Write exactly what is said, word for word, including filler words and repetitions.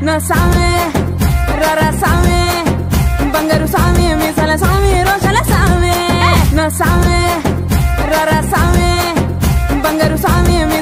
Nasame, rara same, bangaru same, misala same, roshala same. Nasame, rara same, bangaru same.